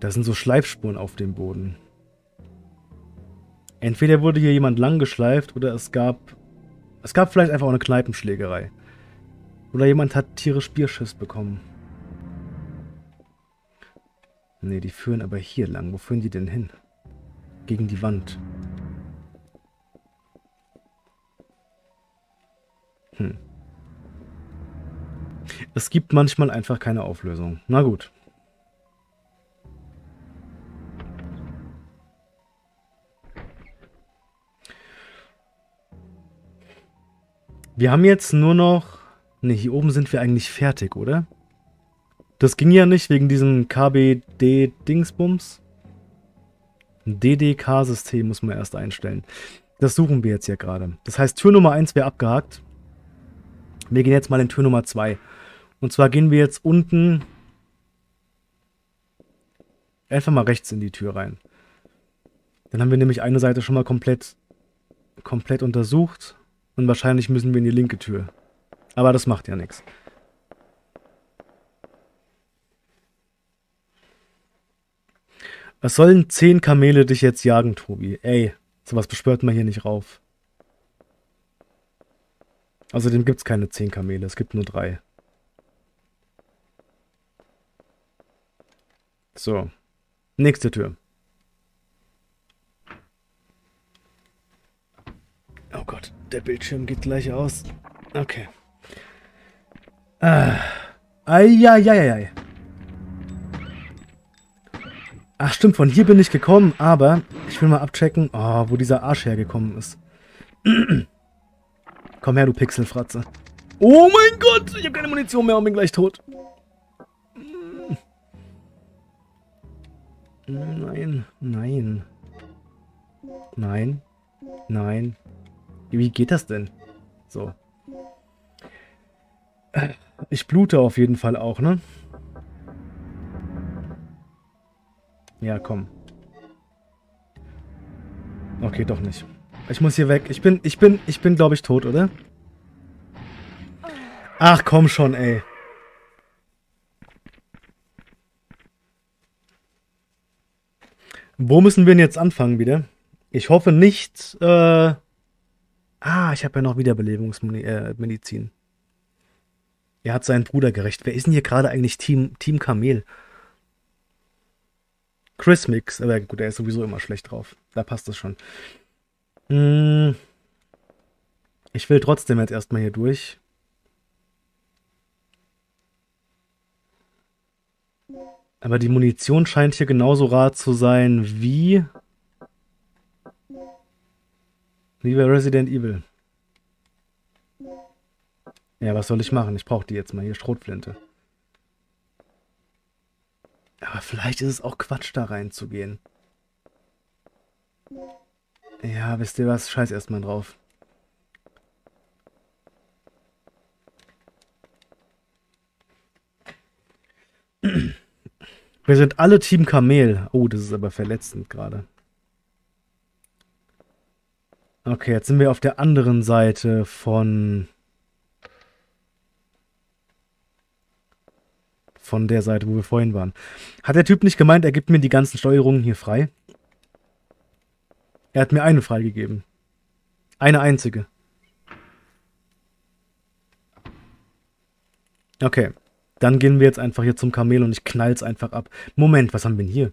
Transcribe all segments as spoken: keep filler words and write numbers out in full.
Da sind so Schleifspuren auf dem Boden. Entweder wurde hier jemand lang geschleift oder es gab... Es gab vielleicht einfach auch eine Kneipenschlägerei. Oder jemand hat tierisch Bierschiss bekommen. Ne, die führen aber hier lang. Wo führen die denn hin? Gegen die Wand. Hm. Es gibt manchmal einfach keine Auflösung. Na gut. Wir haben jetzt nur noch... Ne, hier oben sind wir eigentlich fertig, oder? Das ging ja nicht wegen diesem K B D-Dingsbums. Ein D D K-System muss man erst einstellen. Das suchen wir jetzt hier gerade. Das heißt, Tür Nummer eins wäre abgehakt. Wir gehen jetzt mal in Tür Nummer zwei. Und zwar gehen wir jetzt unten einfach mal rechts in die Tür rein. Dann haben wir nämlich eine Seite schon mal komplett, komplett untersucht. Und wahrscheinlich müssen wir in die linke Tür. Aber das macht ja nichts. Was sollen zehn Kamele dich jetzt jagen, Tobi? Ey, sowas beschwört man hier nicht rauf. Außerdem gibt es keine zehn Kamele, es gibt nur drei. So, nächste Tür. Oh Gott, der Bildschirm geht gleich aus. Okay. Ah. Eieieiei. Ach stimmt, von hier bin ich gekommen, aber ich will mal abchecken, oh, wo dieser Arsch hergekommen ist. Komm her, du Pixelfratze. Oh mein Gott, ich habe keine Munition mehr und bin gleich tot. Nein, nein. Nein, nein. Wie geht das denn? So. Ich blute auf jeden Fall auch, ne? Ja, komm. Okay, doch nicht. Ich muss hier weg. Ich bin, ich bin, ich bin, glaube ich, tot, oder? Ach, komm schon, ey. Wo müssen wir denn jetzt anfangen wieder? Ich hoffe nicht, äh... Ah, ich habe ja noch Wiederbelebungsmedizin. Er hat seinen Bruder gerecht. Wer ist denn hier gerade eigentlich Team, Team Kamel? Chris Mix, aber gut, er ist sowieso immer schlecht drauf. Da passt das schon. Ich will trotzdem jetzt erstmal hier durch. Aber die Munition scheint hier genauso rar zu sein wie... wie bei Resident Evil. Ja, was soll ich machen? Ich brauche die jetzt mal. Hier, Schrotflinte. Aber vielleicht ist es auch Quatsch, da reinzugehen. Ja, wisst ihr was? Scheiß erstmal drauf. Wir sind alle Team Kamel. Oh, das ist aber verletzend gerade. Okay, jetzt sind wir auf der anderen Seite von... von der Seite, wo wir vorhin waren. Hat der Typ nicht gemeint, er gibt mir die ganzen Steuerungen hier frei? Er hat mir eine freigegeben. Eine einzige. Okay. Dann gehen wir jetzt einfach hier zum Kamel und ich knall's einfach ab. Moment, was haben wir denn hier?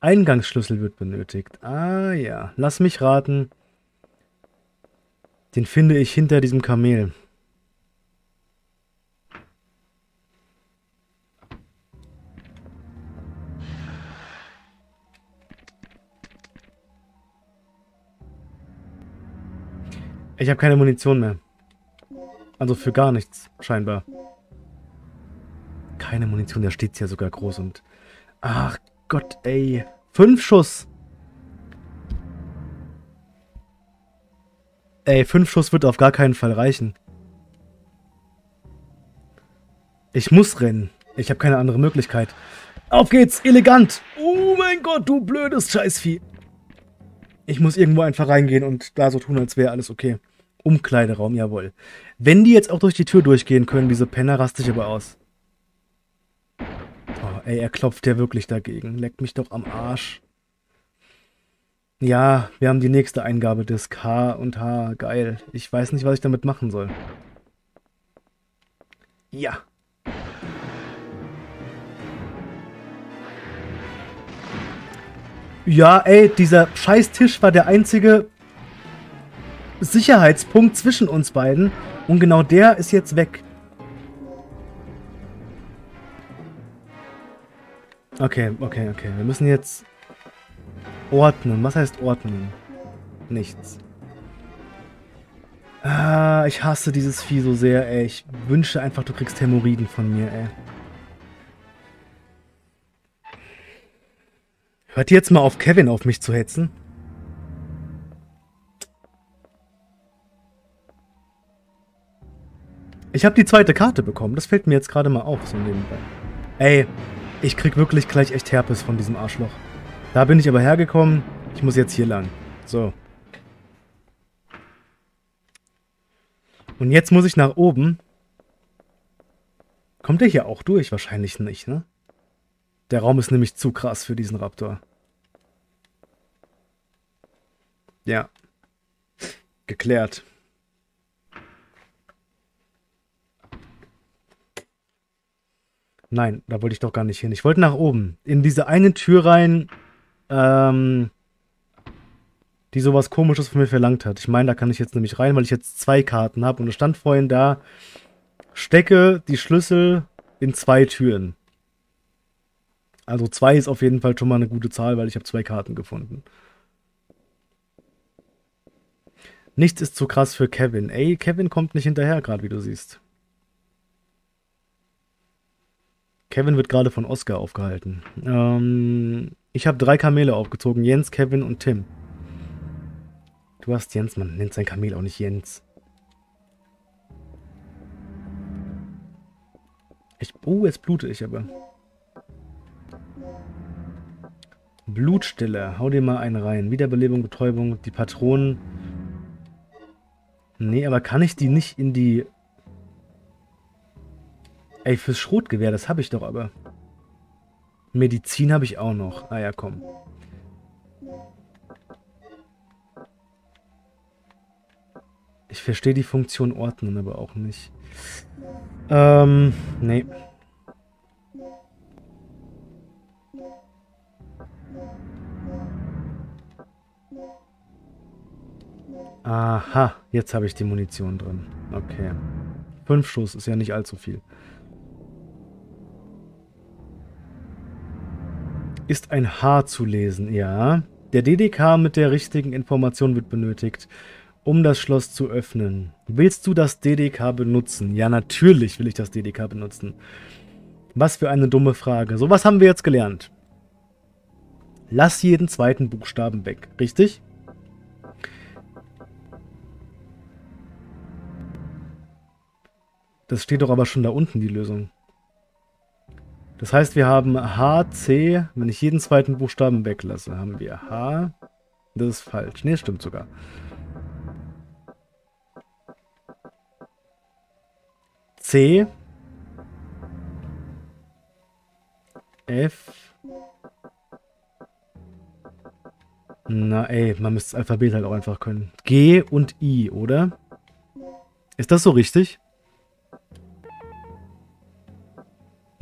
Eingangsschlüssel wird benötigt. Ah ja, lass mich raten. Den finde ich hinter diesem Kamel. Ich habe keine Munition mehr. Also für gar nichts, scheinbar. Keine Munition, da steht es ja sogar groß und... Ach Gott, ey. Fünf Schuss! Ey, fünf Schuss wird auf gar keinen Fall reichen. Ich muss rennen. Ich habe keine andere Möglichkeit. Auf geht's, elegant! Oh mein Gott, du blödes Scheißvieh! Ich muss irgendwo einfach reingehen und da so tun, als wäre alles okay. Umkleideraum, jawohl. Wenn die jetzt auch durch die Tür durchgehen können, diese Penner, raste ich aber aus. Oh, Ey, er klopft ja wirklich dagegen. Leckt mich doch am Arsch. Ja, wir haben die nächste Eingabedisk. H und H. Geil. Ich weiß nicht, was ich damit machen soll. Ja. Ja, ey, dieser Scheiß-Tisch war der einzige Sicherheitspunkt zwischen uns beiden. Und genau der ist jetzt weg. Okay, okay, okay. Wir müssen jetzt ordnen. Was heißt ordnen? Nichts. Ah, ich hasse dieses Vieh so sehr, ey. Ich wünsche einfach, du kriegst Hämorrhoiden von mir, ey. Hört jetzt mal auf, Kevin auf mich zu hetzen. Ich habe die zweite Karte bekommen. Das fällt mir jetzt gerade mal auf, so nebenbei. Ey, ich krieg wirklich gleich echt Herpes von diesem Arschloch. Da bin ich aber hergekommen. Ich muss jetzt hier lang. So. Und jetzt muss ich nach oben. Kommt der hier auch durch? Wahrscheinlich nicht, ne? Der Raum ist nämlich zu krass für diesen Raptor. Ja. Geklärt. Nein, da wollte ich doch gar nicht hin. Ich wollte nach oben. In diese eine Tür rein, ähm, die sowas Komisches von mir verlangt hat. Ich meine, da kann ich jetzt nämlich rein, weil ich jetzt zwei Karten habe. Und es stand vorhin da, stecke die Schlüssel in zwei Türen. Also zwei ist auf jeden Fall schon mal eine gute Zahl, weil ich habe zwei Karten gefunden. Nichts ist zu krass für Kevin. Ey, Kevin kommt nicht hinterher gerade, wie du siehst. Kevin wird gerade von Oscar aufgehalten. Ähm, ich habe drei Kamele aufgezogen. Jens, Kevin und Tim. Du hast Jens, man nennt sein Kamel auch nicht Jens. Ich, oh, jetzt blute ich aber. Blutstille. Hau dir mal einen rein. Wiederbelebung, Betäubung, die Patronen. Nee, aber kann ich die nicht in die... Ey, fürs Schrotgewehr, das habe ich doch aber. Medizin habe ich auch noch. Ah ja, komm. Ich verstehe die Funktion ordnen aber auch nicht. Ähm, nee. Aha, jetzt habe ich die Munition drin. Okay. Fünf Schuss ist ja nicht allzu viel. Ist ein H zu lesen, ja. Der D D K mit der richtigen Information wird benötigt, um das Schloss zu öffnen. Willst du das D D K benutzen? Ja, natürlich will ich das D D K benutzen. Was für eine dumme Frage. So, was haben wir jetzt gelernt? Lass jeden zweiten Buchstaben weg, richtig? Das steht doch aber schon da unten, die Lösung. Das heißt, wir haben H, C, wenn ich jeden zweiten Buchstaben weglasse, haben wir H. Das ist falsch. Nee, stimmt sogar. C, F. Na ey, man müsste das Alphabet halt auch einfach können. G und I, oder? Ist das so richtig?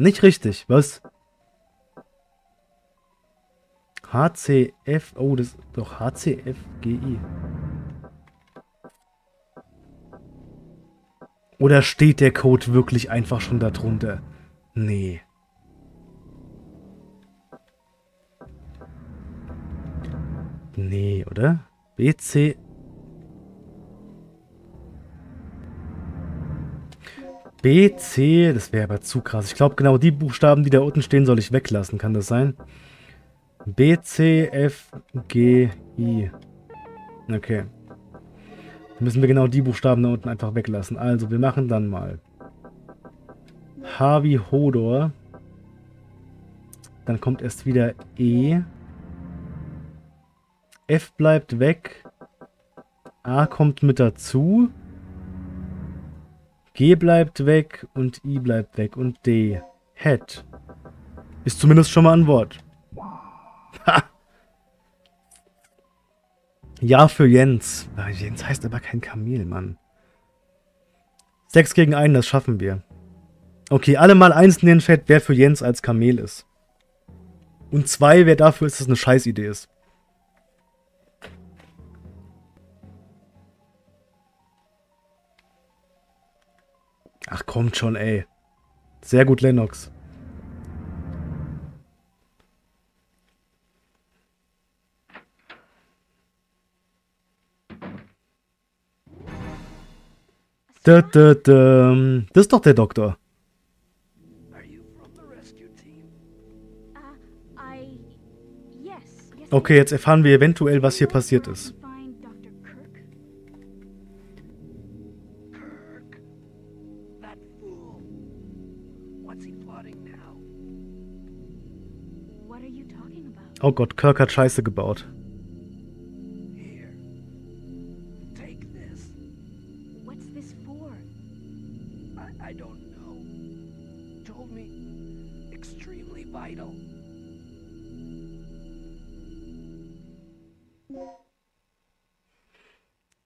Nicht richtig, was? H C F, oh, das ist doch H C F G I. Oder steht der Code wirklich einfach schon da drunter? Nee. Nee, oder? B C. B, C, das wäre aber zu krass. Ich glaube, genau die Buchstaben, die da unten stehen, soll ich weglassen. Kann das sein? B, C, F, G, I. Okay. Dann müssen wir genau die Buchstaben da unten einfach weglassen. Also, wir machen dann mal H wie Hodor. Dann kommt erst wieder E. F bleibt weg. A kommt mit dazu. G bleibt weg und I bleibt weg und D. Head. Ist zumindest schon mal ein Wort. Ha! Ja für Jens. Jens heißt aber kein Kamel, Mann. sechs gegen einen, das schaffen wir. Okay, alle mal eins in den Chat, wer für Jens als Kamel ist. Und zwei, wer dafür ist, dass es eine Scheißidee ist. Ach, kommt schon, ey. Sehr gut, Lennox. Da, da, da. Das ist doch der Doktor. Okay, jetzt erfahren wir eventuell, was hier passiert ist. Oh Gott, Kirk hat Scheiße gebaut.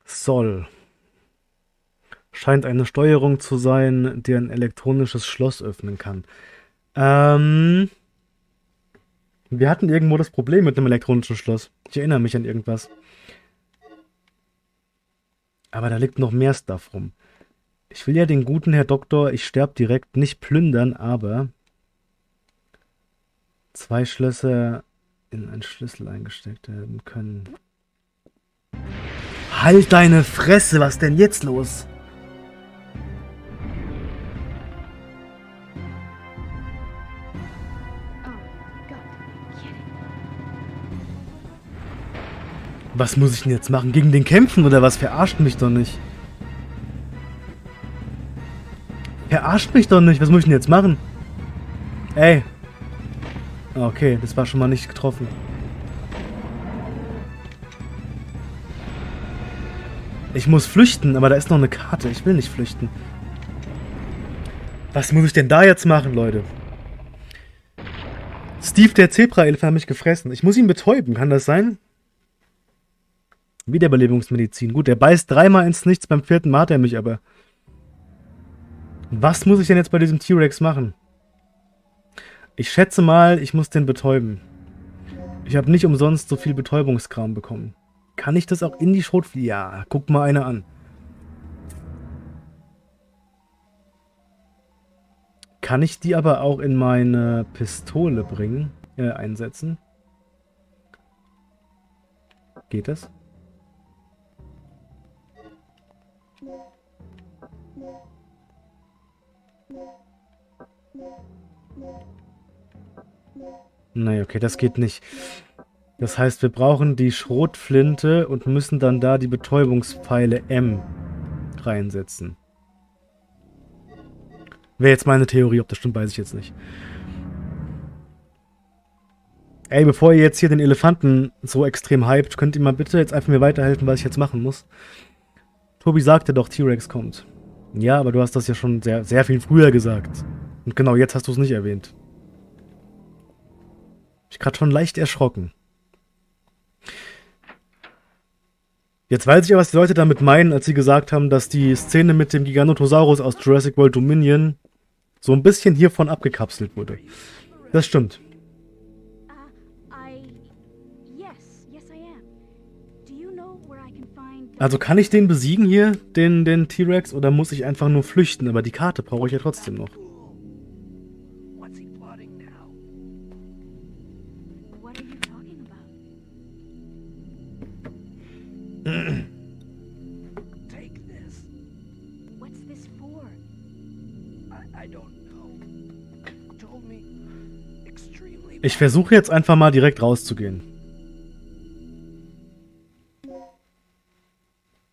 Soll. Scheint eine Steuerung zu sein, die ein elektronisches Schloss öffnen kann. Ähm... Wir hatten irgendwo das Problem mit einem elektronischen Schloss. Ich erinnere mich an irgendwas. Aber da liegt noch mehr Stuff rum. Ich will ja den guten Herr Doktor, ich sterbe direkt, nicht plündern, aber... Zwei Schlösser in einen Schlüssel eingesteckt werden können. Halt deine Fresse, was denn jetzt los? Was muss ich denn jetzt machen? Gegen den kämpfen oder was? Verarscht mich doch nicht. Verarscht mich doch nicht. Was muss ich denn jetzt machen? Ey. Okay, das war schon mal nicht getroffen. Ich muss flüchten, aber da ist noch eine Karte. Ich will nicht flüchten. Was muss ich denn da jetzt machen, Leute? Steve, der Zebraelfe, hat mich gefressen. Ich muss ihn betäuben. Kann das sein? Wiederbelebungsmedizin. Gut, der beißt dreimal ins Nichts. Beim vierten Mal hat er mich aber. Was muss ich denn jetzt bei diesem T-Rex machen? Ich schätze mal, ich muss den betäuben. Ich habe nicht umsonst so viel Betäubungskram bekommen. Kann ich das auch in die Schrotflinte? Ja, guck mal eine an. Kann ich die aber auch in meine Pistole bringen, äh, einsetzen? Geht das? Nein, okay, das geht nicht. Das heißt, wir brauchen die Schrotflinte und müssen dann da die Betäubungspfeile M reinsetzen. Wäre jetzt meine Theorie, ob das stimmt, weiß ich jetzt nicht. Ey, bevor ihr jetzt hier den Elefanten so extrem hypt, könnt ihr mal bitte jetzt einfach mir weiterhelfen, was ich jetzt machen muss. Tobi sagte doch, T-Rex kommt. Ja, aber du hast das ja schon sehr, sehr viel früher gesagt. Und genau, jetzt hast du es nicht erwähnt. Ich bin gerade schon leicht erschrocken. Jetzt weiß ich aber, was die Leute damit meinen, als sie gesagt haben, dass die Szene mit dem Giganotosaurus aus Jurassic World Dominion so ein bisschen hiervon abgekapselt wurde. Das stimmt. Also kann ich den besiegen hier, den, den T-Rex, oder muss ich einfach nur flüchten? Aber die Karte brauche ich ja trotzdem noch. Ich versuche jetzt einfach mal direkt rauszugehen.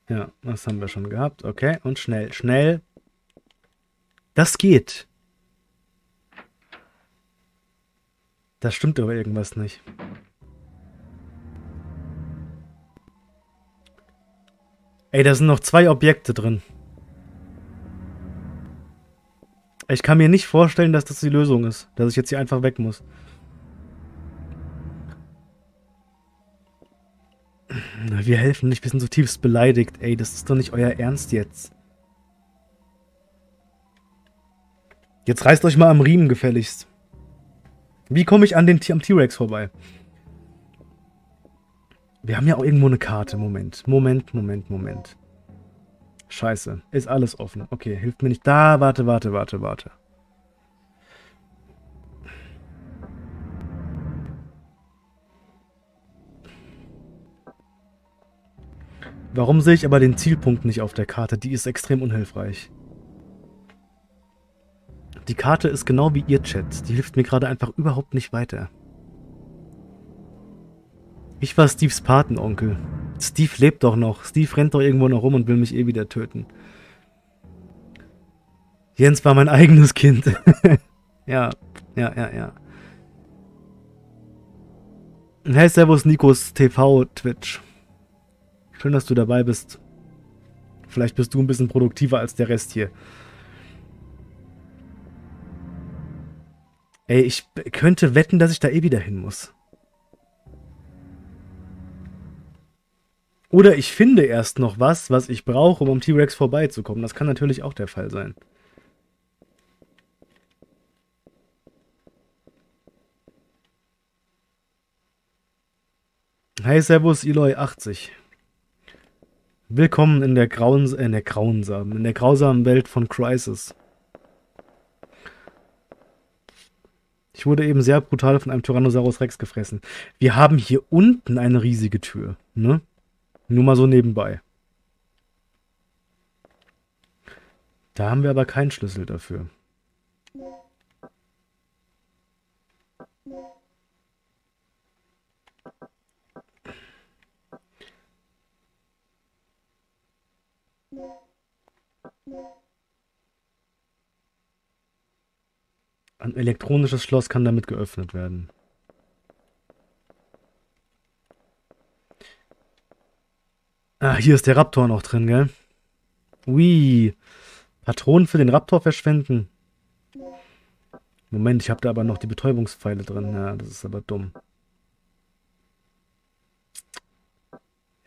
Ja, das haben wir schon gehabt. Okay, und schnell, schnell. Das geht. Da stimmt aber irgendwas nicht. Ey, da sind noch zwei Objekte drin. Ich kann mir nicht vorstellen, dass das die Lösung ist. Dass ich jetzt hier einfach weg muss. Na, wir helfen nicht. Wir sind zutiefst beleidigt. Ey, das ist doch nicht euer Ernst jetzt. Jetzt reißt euch mal am Riemen gefälligst. Wie komme ich an den am T-Rex vorbei? Wir haben ja auch irgendwo eine Karte. Moment, Moment, Moment, Moment. Scheiße, ist alles offen. Okay, hilft mir nicht. Da, warte, warte, warte, warte. Warum sehe ich aber den Zielpunkt nicht auf der Karte? Die ist extrem unhilfreich. Die Karte ist genau wie ihr Chat. Die hilft mir gerade einfach überhaupt nicht weiter. Ich war Steves Patenonkel. Steve lebt doch noch. Steve rennt doch irgendwo noch rum und will mich eh wieder töten. Jens war mein eigenes Kind. Ja, ja, ja, ja. Hey, servus Nikos T V Twitch. Schön, dass du dabei bist. Vielleicht bist du ein bisschen produktiver als der Rest hier. Ey, ich könnte wetten, dass ich da eh wieder hin muss. Oder ich finde erst noch was, was ich brauche, um am T-Rex vorbeizukommen. Das kann natürlich auch der Fall sein. Hey, servus, Eloy achtzig. Willkommen in der grauen, äh, in der grauensamen, in der grausamen Welt von Crysis. Ich wurde eben sehr brutal von einem Tyrannosaurus Rex gefressen. Wir haben hier unten eine riesige Tür, ne? Nur mal so nebenbei. Da haben wir aber keinen Schlüssel dafür. Ein elektronisches Schloss kann damit geöffnet werden. Ah, hier ist der Raptor noch drin, gell? Ui. Patronen für den Raptor verschwenden. Moment, ich habe da aber noch die Betäubungspfeile drin. Ja, das ist aber dumm.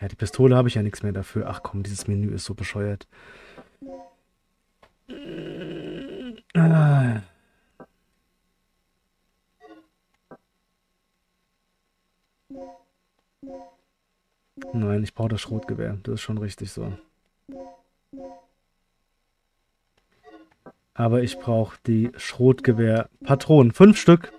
Ja, die Pistole habe ich ja nichts mehr dafür. Ach komm, dieses Menü ist so bescheuert. Ah. Nein, ich brauche das Schrotgewehr. Das ist schon richtig so. Aber ich brauche die Schrotgewehr-Patronen. Fünf Stück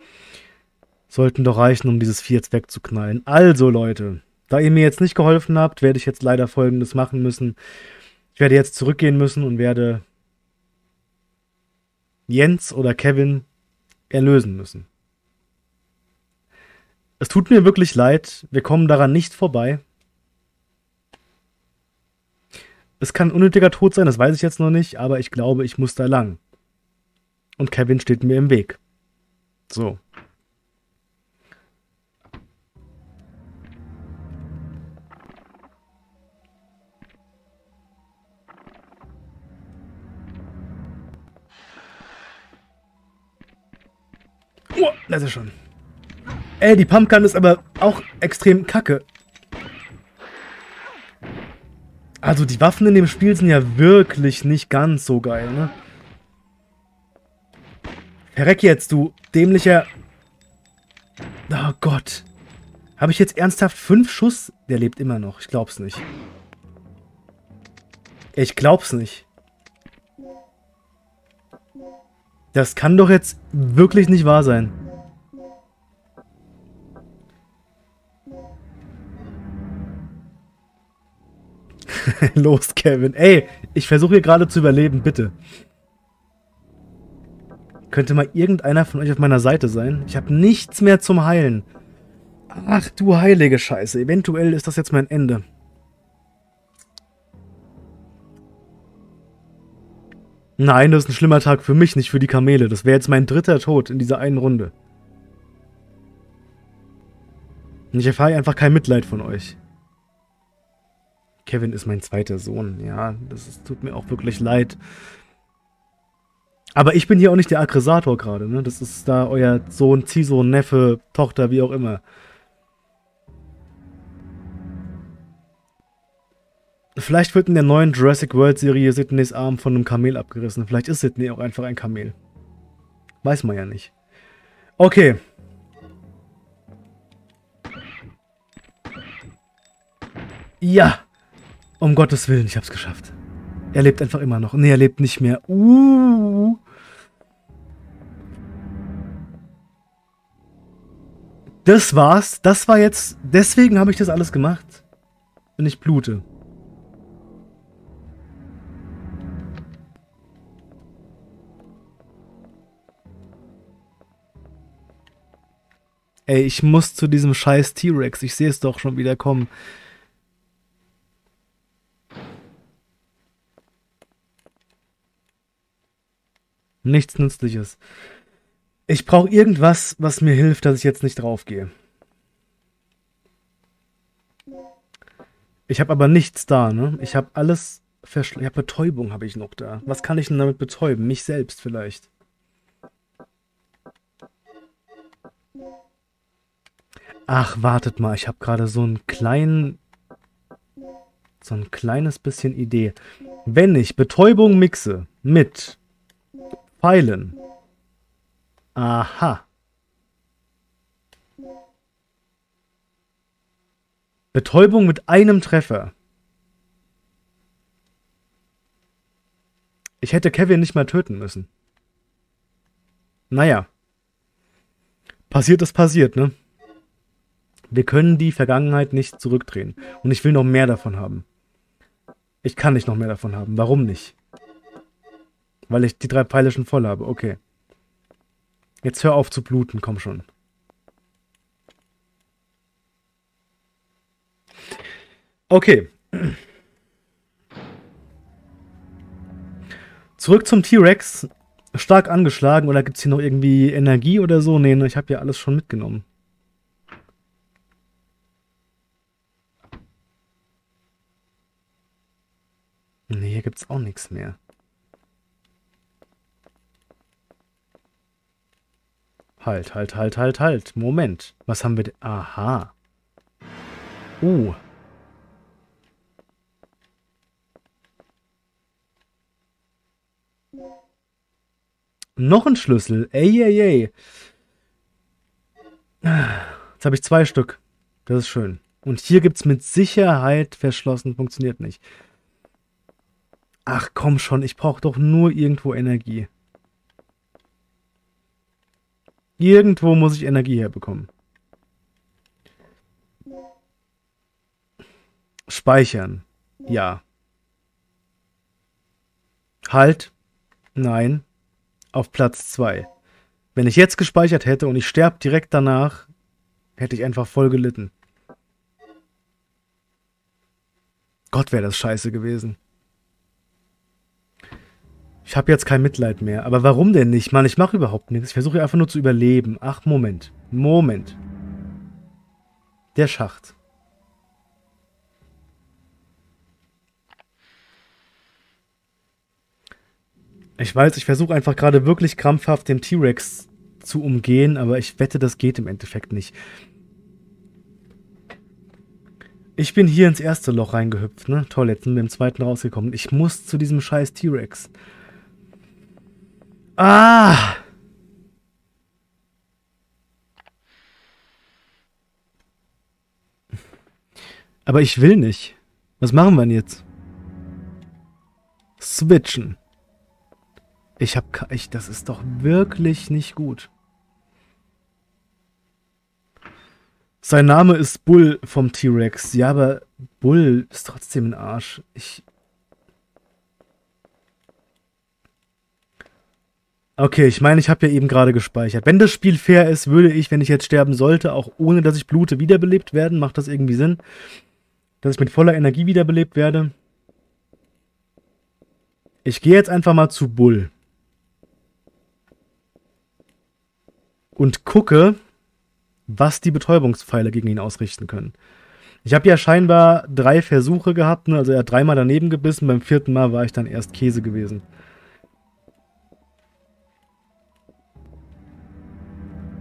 sollten doch reichen, um dieses Vieh jetzt wegzuknallen. Also Leute, da ihr mir jetzt nicht geholfen habt, werde ich jetzt leider Folgendes machen müssen. Ich werde jetzt zurückgehen müssen und werde Jens oder Kevin erlösen müssen. Es tut mir wirklich leid. Wir kommen daran nicht vorbei. Es kann unnötiger Tod sein, das weiß ich jetzt noch nicht, aber ich glaube, ich muss da lang. Und Kevin steht mir im Weg. So. Oh, das ist schon. Ey, die Pumpgun ist aber auch extrem kacke. Also die Waffen in dem Spiel sind ja wirklich nicht ganz so geil, ne? Verreck jetzt, du dämlicher... Oh Gott. Habe ich jetzt ernsthaft fünf Schuss? Der lebt immer noch. Ich glaub's nicht. Ich glaub's nicht. Das kann doch jetzt wirklich nicht wahr sein. Los, Kevin. Ey, ich versuche hier gerade zu überleben, bitte. Könnte mal irgendeiner von euch auf meiner Seite sein? Ich habe nichts mehr zum Heilen. Ach du heilige Scheiße. Eventuell ist das jetzt mein Ende. Nein, das ist ein schlimmer Tag für mich, nicht für die Kamele. Das wäre jetzt mein dritter Tod in dieser einen Runde. Und ich erfahre einfach kein Mitleid von euch. Kevin ist mein zweiter Sohn. Ja, das ist, tut mir auch wirklich leid. Aber ich bin hier auch nicht der Aggressator gerade, ne? Das ist da euer Sohn, Ziehsohn, Neffe, Tochter, wie auch immer. Vielleicht wird in der neuen Jurassic World Serie Sidneys Arm von einem Kamel abgerissen. Vielleicht ist Sidney auch einfach ein Kamel. Weiß man ja nicht. Okay. Ja. Um Gottes Willen, ich hab's geschafft. Er lebt einfach immer noch. Ne, er lebt nicht mehr. Uh. Das war's. Das war jetzt... Deswegen habe ich das alles gemacht. Wenn ich blute. Ey, ich muss zu diesem scheiß T-Rex. Ich sehe es doch schon wieder kommen. Nichts Nützliches. Ich brauche irgendwas, was mir hilft, dass ich jetzt nicht draufgehe. Ich habe aber nichts da, ne? Ich habe alles verschl... Ja, Betäubung habe ich noch da. Was kann ich denn damit betäuben? Mich selbst vielleicht. Ach, wartet mal, ich habe gerade so einen kleinen, so ein kleines bisschen Idee. Wenn ich Betäubung mixe mit Pfeilen. Aha. Betäubung mit einem Treffer. Ich hätte Kevin nicht mal töten müssen. Naja. Passiert ist passiert, ne? Wir können die Vergangenheit nicht zurückdrehen. Und ich will noch mehr davon haben. Ich kann nicht noch mehr davon haben. Warum nicht? Weil ich die drei Pfeile schon voll habe. Okay. Jetzt hör auf zu bluten. Komm schon. Okay. Zurück zum T-Rex. Stark angeschlagen. Oder gibt es hier noch irgendwie Energie oder so? Nee, ich habe ja alles schon mitgenommen. Ne, hier gibt's auch nichts mehr. Halt, halt, halt, halt, halt. Moment. Was haben wir denn? Aha. Uh. Noch ein Schlüssel. Ey, ey, ey. Jetzt habe ich zwei Stück. Das ist schön. Und hier gibt's mit Sicherheit verschlossen. Funktioniert nicht. Ach komm schon, ich brauche doch nur irgendwo Energie. Irgendwo muss ich Energie herbekommen. Speichern. Ja. Halt. Nein. Auf Platz zwei. Wenn ich jetzt gespeichert hätte und ich sterbe direkt danach, hätte ich einfach voll gelitten. Gott, wäre das scheiße gewesen. Ich habe jetzt kein Mitleid mehr. Aber warum denn nicht? Mann, ich mache überhaupt nichts. Ich versuche einfach nur zu überleben. Ach, Moment. Moment. Der Schacht. Ich weiß, ich versuche einfach gerade wirklich krampfhaft den T-Rex zu umgehen, aber ich wette, das geht im Endeffekt nicht. Ich bin hier ins erste Loch reingehüpft, ne? Toll, jetzt sind wir im zweiten rausgekommen. Ich muss zu diesem scheiß T-Rex. Ah! Aber ich will nicht. Was machen wir denn jetzt? Switchen. Ich hab... Ich, das ist doch wirklich nicht gut. Sein Name ist Bull vom T-Rex. Ja, aber Bull ist trotzdem ein Arsch. Ich... Okay, ich meine, ich habe ja eben gerade gespeichert. Wenn das Spiel fair ist, würde ich, wenn ich jetzt sterben sollte, auch ohne, dass ich blute, wiederbelebt werden. Macht das irgendwie Sinn? Dass ich mit voller Energie wiederbelebt werde? Ich gehe jetzt einfach mal zu Bull. Und gucke, was die Betäubungspfeile gegen ihn ausrichten können. Ich habe ja scheinbar drei Versuche gehabt, ne? Also er hat dreimal daneben gebissen, beim vierten Mal war ich dann erst Käse gewesen.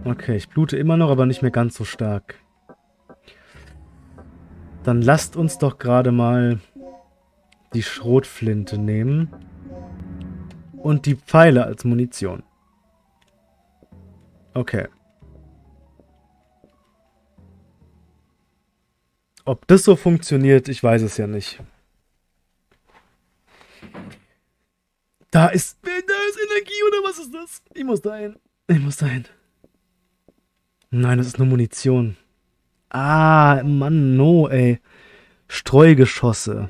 Okay, ich blute immer noch, aber nicht mehr ganz so stark. Dann lasst uns doch gerade mal die Schrotflinte nehmen. Und die Pfeile als Munition. Okay. Ob das so funktioniert, ich weiß es ja nicht. Da ist, da ist Energie, oder was ist das? Ich muss da hin. Ich muss da hin. Nein, das ist nur Munition. Ah, Mann, no, ey. Streugeschosse.